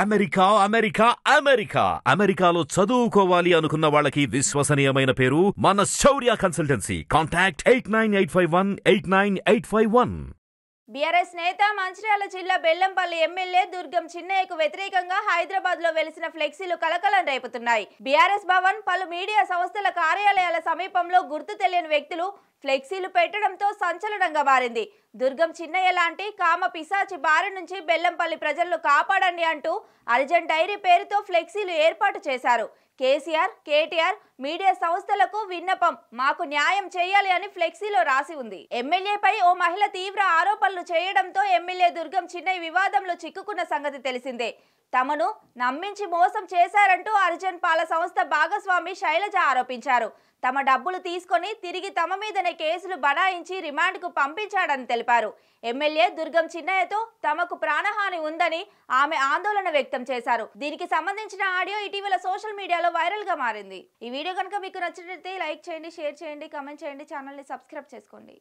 America America America అమెరికాలో చదువుకోవాలి అనుకున్న వాళ్ళకి విశ్వసనీయమైన పేరు మన శౌర్య కన్సల్టెన్సీ. కాంటాక్ట్ 8985189851. బీఆర్ఎస్ నేత మంచిర్యాల జిల్లా బెల్లంపల్లి ఎమ్మెల్యే దుర్గం చిన్నయ్యకు వ్యతిరేకంగా హైదరాబాద్ లో వెలిసిన ఫ్లెక్సీలు కలకలం రేపుతున్నాయి. BRS భవన్ పలు మీడియా సంస్థల కార్యాలయాల సమీపంలో గుర్తు తెలియని వ్యక్తులు ఫ్లెక్సీలు పెట్టడంతో సంచలనంగా మారింది. దుర్గం చిన్నయ్య లాంటి కామ పిశాచి బారి నుంచి బెల్లంపల్లి ప్రజలను కాపాడండి అంటూ అర్జెంట్ డైరీ పేరుతో ఫ్లెక్సీలు ఏర్పాటు చేశారు. కేసీఆర్, కేటీఆర్ మీడియా సంస్థలకు విన్నపం, మాకు న్యాయం చేయాలి అని ఫ్లెక్సీలో రాసి ఉంది. ఎమ్మెల్యేపై ఓ మహిళ తీవ్ర ఆరోపణలు చేయడంతో ఎమ్మెల్యే దుర్గం చిన్నయ్య వివాదంలో చిక్కుకున్న సంగతి తెలిసిందే. తమను నమ్మించి మోసం చేశారంటూ అర్జెంట్ పాల సంస్థ భాగస్వామి శైలజ ఆరోపించారు. తమ డబ్బులు తీసుకొని తిరిగి తమ మీదనే కేసులు బనాయించి రిమాండ్కు పంపించాడని తెలిపారు. ఎమ్మెల్యే దుర్గం చిన్నయ్యతో తమకు ప్రాణహాని ఉందని ఆమె ఆందోళన వ్యక్తం చేశారు. దీనికి సంబంధించిన ఆడియో ఇటీవల సోషల్ మీడియాలో వైరల్గా మారింది. ఈ వీడియో కనుక మీకు నచ్చినట్లయితే లైక్ చేయండి, షేర్ చేయండి, కామెంట్ చేయండి, ఛానల్ని సబ్స్క్రైబ్ చేసుకోండి.